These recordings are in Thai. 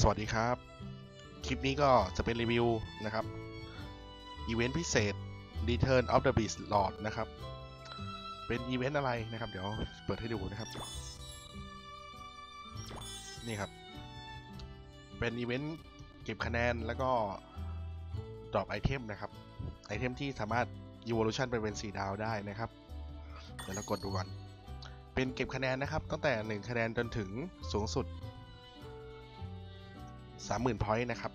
สวัสดีครับคลิปนี้ก็จะเป็นรีวิวนะครับอีเวนต์พิเศษ Return of the Beast Lord นะครับเป็นอีเวนต์อะไรนะครับเดี๋ยวเปิดให้ดูนะครับนี่ครับเป็นอีเวนต์เก็บคะแนนแล้วก็ดรอปไอเทมนะครับไอเทมที่สามารถ Evolution ไปเป็น4ดาวได้นะครับเดี๋ยวเรากดดูก่อนเป็นเก็บคะแนนนะครับตั้งแต่1คะแนนจนถึงสูงสุด30,000 point นะครับ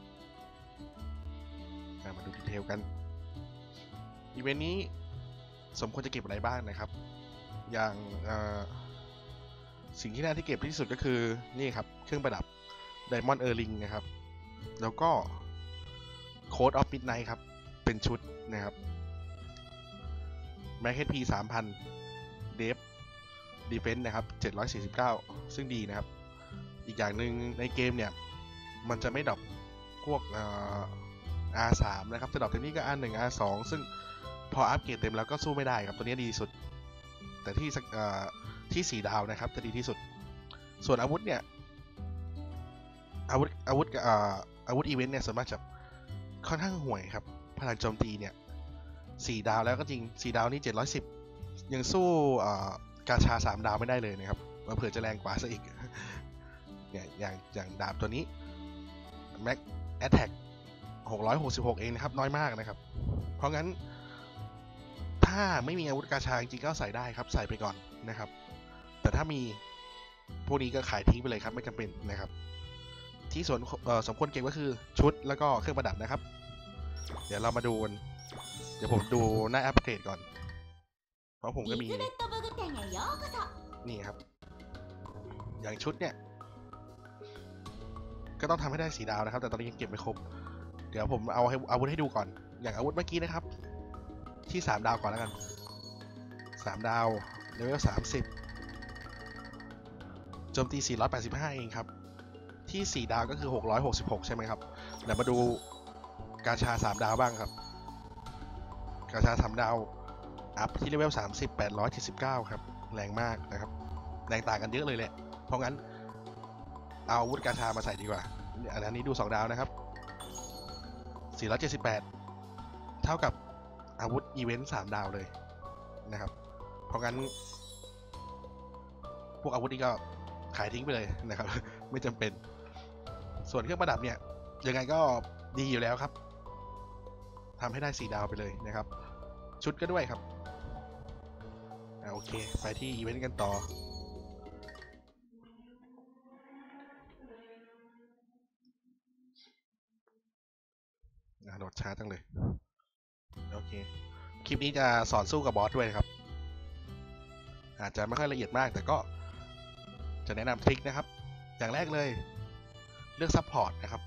มาดูดีเทลกันอีเวนต์นี้สมควรจะเก็บอะไรบ้างนะครับอย่างสิ่งที่น่าที่เก็บที่สุดก็คือนี่ครับเครื่องประดับ Diamond Earring นะครับแล้วก็ Code of Midnight ครับเป็นชุดนะครับ Max HP 3,000 Def Defense นะครับ749ซึ่งดีนะครับอีกอย่างหนึ่งในเกมเนี่ยมันจะไม่ดรอปพวกR3 นะครับจะดรอปตรงนี้ก็ R1 R2 ซึ่งพออัปเกรดเต็มแล้วก็สู้ไม่ได้ครับตัวนี้ดีสุดแต่ที่4ดาวนะครับจะดีที่สุดส่วนอาวุธเนี่ยอาวุธอีเวนต์เนี่ยส่วนมากจะค่อนข้างห่วยครับพลังโจมตีเนี่ย4ดาวแล้วก็จริง4ดาวนี่710ยังสู้กาชา3ดาวไม่ได้เลยนะครับเผื่อจะแรงกว่าซะอีกเนี่ยอย่างดาบตัวนี้แม็กแอตแทก666เองนะครับน้อยมากนะครับเพราะงั้นถ้าไม่มีอาวุธกาชาจริงก็ใส่ได้ครับใส่ไปก่อนนะครับแต่ถ้ามีพวกนี้ก็ขายทิ้งไปเลยครับไม่จำเป็นนะครับที่ส่วนสมควรเก็บก็คือชุดแล้วก็เครื่องประดับนะครับเดี๋ยวเรามาดูกันเดี๋ยวผมดูหน้าอัปเกรดก่อนเพราะผมก็มีนี่ครับอย่างชุดเนี่ยก็ต้องทำให้ได้4ดาวนะครับแต่ตอนนี้ยังเก็บไม่ครบเดี๋ยวผมเอาอาวุธให้ดูก่อนอย่างอาวุธเมื่อกี้นะครับที่3ดาวก่อนแล้วกัน3ดาวเลเวล30โจมตี485เองครับที่4ดาวก็คือ666ใช่ไหมครับเดี๋ยวมาดูกาชา3ดาวบ้างครับกาชา3ดาวอัพที่เลเวล30 879ครับแรงมากนะครับแรงต่างกันเยอะเลยแหละเพราะงั้นเอาอาวุธกาชามาใส่ดีกว่าอันนี้ดู2ดาวนะครับ478เท่ากับอาวุธอีเวนต์3ดาวเลยนะครับเพราะงั้นพวกอาวุธนี้ก็ขายทิ้งไปเลยนะครับไม่จำเป็นส่วนเครื่องประดับเนี่ยยังไงก็ดีอยู่แล้วครับทำให้ได้4ดาวไปเลยนะครับชุดก็ด้วยครับโอเคไปที่อีเวนต์กันต่อโหลดช้าจังเลยโอเคคลิปนี้จะสอนสู้กับบอสด้วยนะครับอาจจะไม่ค่อยละเอียดมากแต่ก็จะแนะนำทริคนะครับอย่างแรกเลยเลือกซัพพอร์ตนะครับ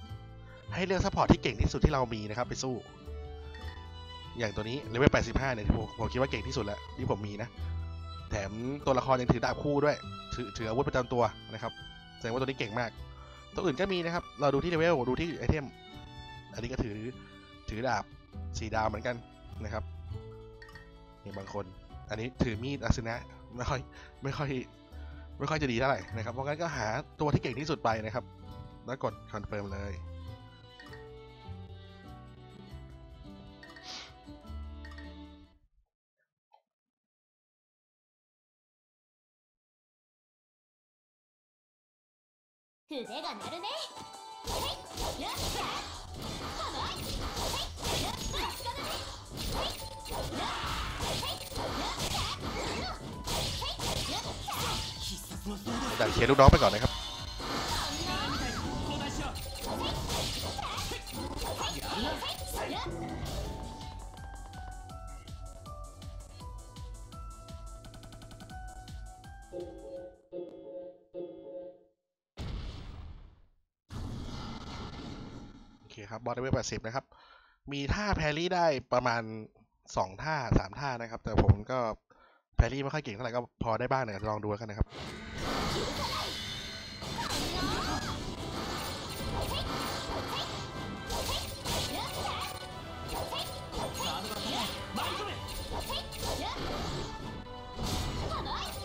ให้เลือกซัพพอร์ตที่เก่งที่สุดที่เรามีนะครับไปสู้อย่างตัวนี้เลเวล85เนี่ยผมคิดว่าเก่งที่สุดแล้วที่ผมมีนะแถมตัวละครยังถือดาบคู่ด้วยถืออาวุธประจำตัวนะครับแสดงว่าตัวนี้เก่งมากตัวอื่นก็มีนะครับเราดูที่เลเวลดูที่ไอเทมอันนี้ก็ถือดาบ4ดาวเหมือนกันนะครับมีบางคนอันนี้ถือมีดอาสนะไม่ค่อยจะดีเท่าไหร่นะครับเพราะงั้นก็หาตัวที่เก่งที่สุดไปนะครับแล้วกดคอนเฟิร์มเลยดันเคลียร์ลูกน้องไปก่อนนะครับโอเคครับบอสได้ไป80นะครับมีท่าแพรรี่ได้ประมาณ2ท่า3ท่านะครับแต่ผมก็แพรรี่ไม่ค่อยเก่งเท่าไหร่ก็พอได้บ้างเนี่ยลองดูกันนะครับ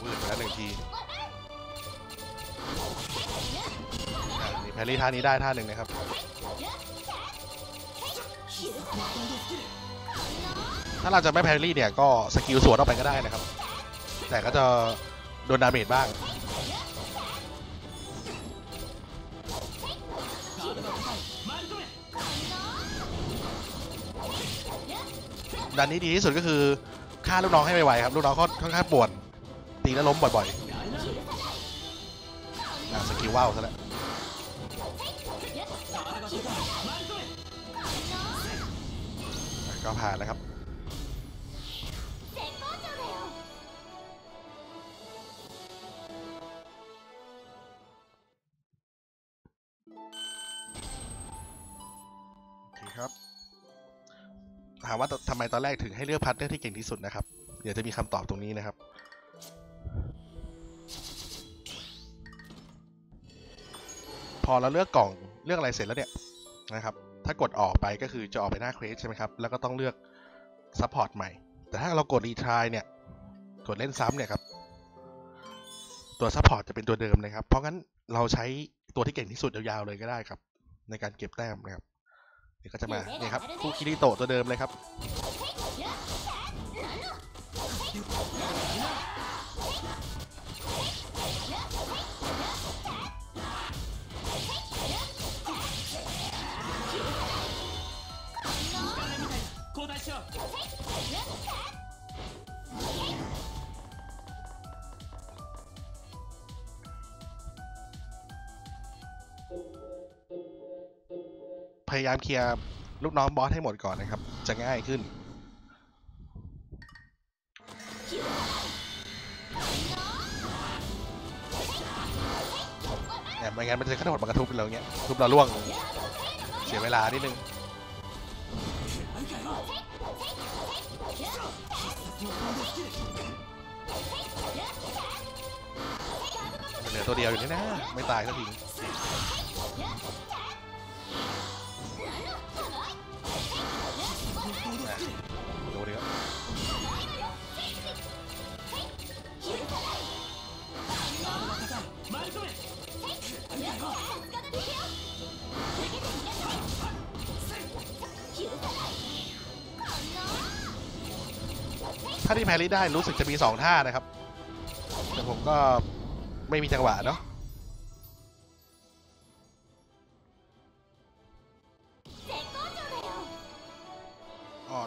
วืดไปแล้ว1ที แพรรี่ท่านี้ได้ท่าหนึ่งนะครับถ้าเราจะไม่แพรรี่เนี่ยก็สกิลสวนออกไปก็ได้นะครับแต่ก็จะโดนดาเมจบ้างดันนี้ดีที่สุดก็คือฆ่าลูกน้องให้ไวๆครับลูกน้องค่อนข้างปวดตีแล้วล้มบ่อยๆสกิลว้าวซะแล้วก็ผ่านแล้วครับครับถามว่าทำไมตอนแรกถึงให้เลือกพาร์ทเนอร์ที่เก่งที่สุดนะครับเดี๋ยวจะมีคำตอบตรงนี้นะครับพอเราเลือกกล่องเลือกอะไรเสร็จแล้วเนี่ยนะครับถ้ากดออกไปก็คือจะออกไปหน้าเควสใช่ไหมครับแล้วก็ต้องเลือกซัพพอร์ตใหม่แต่ถ้าเรากดรีทรายเนี่ยกดเล่นซ้ำเนี่ยครับตัวซัพพอร์ตจะเป็นตัวเดิมนะครับเพราะงั้นเราใช้ตัวที่เก่งที่สุดยาวๆเลยก็ได้ครับในการเก็บแต้มนะครับเดี๋ยวก็จะมาเนี่ยครับคู่คิริโตะตัวเดิมเลยครับพยายามเคลียร์ลูกน้องบอสให้หมดก่อนนะครับจะง่ายขึ้นเนี่ยไม่งั้นมันจะกระโดดมากระทุบเราเงี้ยทุบเราล่วงเสียเวลานิดนึงเหลือตัวเดียวอยู่นี่นะไม่ตายสักทีดูดิครับถ้าที่แพรรี่ได้รู้สึกจะมี2ท่านะครับแต่ผมก็ไม่มีจังหวะเนาะ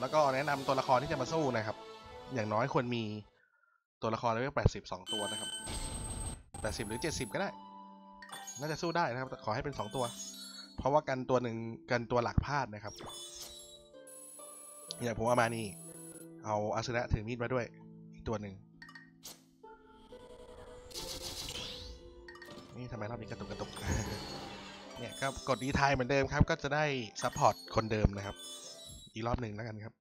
แล้วก็แนะนำตัวละครที่จะมาสู้นะครับอย่างน้อยควรมีตัวละครเลเวล80 2ตัวนะครับ80หรือ70ก็ได้น่าจะสู้ได้นะครับขอให้เป็น2ตัวเพราะว่ากันตัวหนึ่งกันตัวหลักพลาดนะครับอย่างผมเอามานี่เอาอาสึนะถือมีดมาด้วยอีกตัวหนึ่งนี่ทำไมรอบนี้กระตุกกระตุก เนี่ยครับกดดีไทยเหมือนเดิมครับก็จะได้ซัพพอร์ตคนเดิมนะครับอีกรอบหนึ่งแล้วกันครับ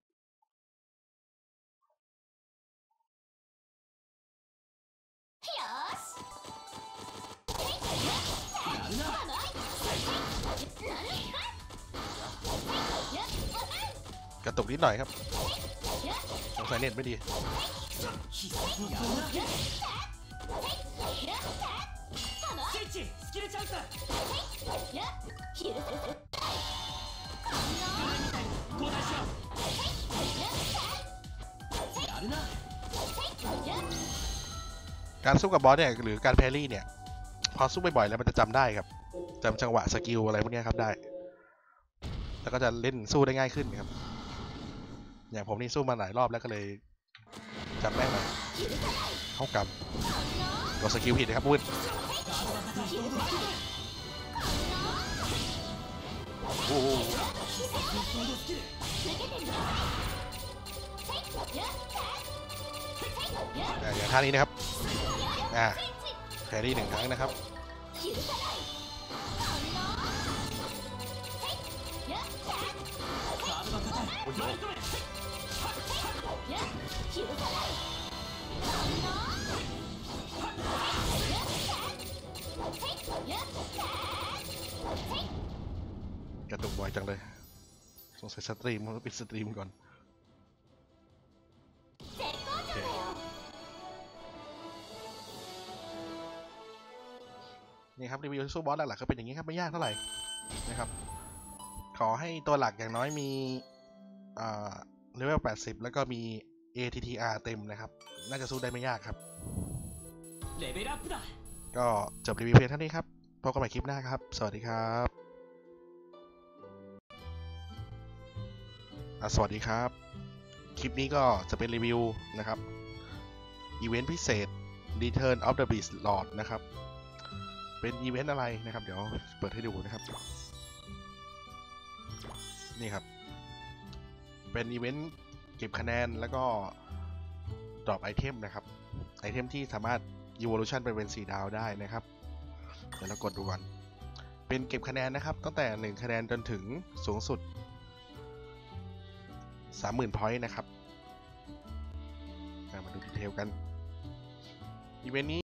กระตุกนิดหน่อยครับสงสัยเน็ตไม่ดีการสู้กับบอสเนี่ยหรือการแพรรี่เนี่ยพอสู้บ่อยๆแล้วมันจะจำได้ครับจำจังหวะสกิลอะไรพวกนี้ครับได้แล้วก็จะเล่นสู้ได้ง่ายขึ้นครับอย่างผมนี่สู้มาหลายรอบแล้วก็เลยจำแม่นเลยเข้ากำตัวสกิลผิดนะครับวุ้นโอ้โหอย่างท่านี้นะครับแครี่หนึ่งครั้งนะครับกระตุกบ่อยจังเลยสงสัยสตรีมต้องปิดสตรีมก่อน นี่ครับรีวิวสู้บอสหลักๆก็เป็นอย่างนี้ครับไม่ยากเท่าไหร่นะครับขอให้ตัวหลักอย่างน้อยมีเลเวล80แล้วก็มี ATTR เต็มนะครับน่าจะสู้ได้ไม่ยากครับก็จบรีวิวเพียงเท่านี้ครับพบกันใหม่คลิปหน้าครับสวัสดีครับสวัสดีครับคลิปนี้ก็จะเป็นรีวิวนะครับอีเวนต์พิเศษ Return of the Beast Lord นะครับเป็นอีเวนต์อะไรนะครับเดี๋ยวเปิดให้ดูนะครับนี่ครับเป็นอีเวนต์เก็บคะแนนแล้วก็ดรอปไอเทมนะครับไอเทมที่สามารถ evolution ไปเป็น4ดาวได้นะครับเดี๋ยวเรากดดูกันเป็นเก็บคะแนนนะครับตั้งแต่1คะแนนจนถึงสูงสุด 30,000 พอยต์นะครับมาดูดีเทลกันอีเวนต์นี้